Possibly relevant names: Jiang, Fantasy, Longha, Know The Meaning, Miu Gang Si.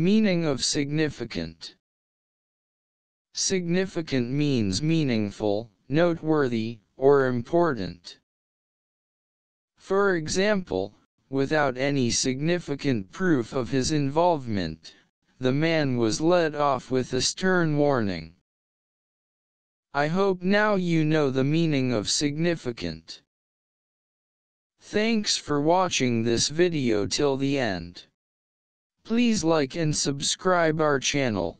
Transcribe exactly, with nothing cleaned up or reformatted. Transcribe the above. Meaning of significant. Significant means meaningful, noteworthy, or important. For example, without any significant proof of his involvement, the man was let off with a stern warning. I hope now you know the meaning of significant. Thanks for watching this video till the end. Please like and subscribe our channel.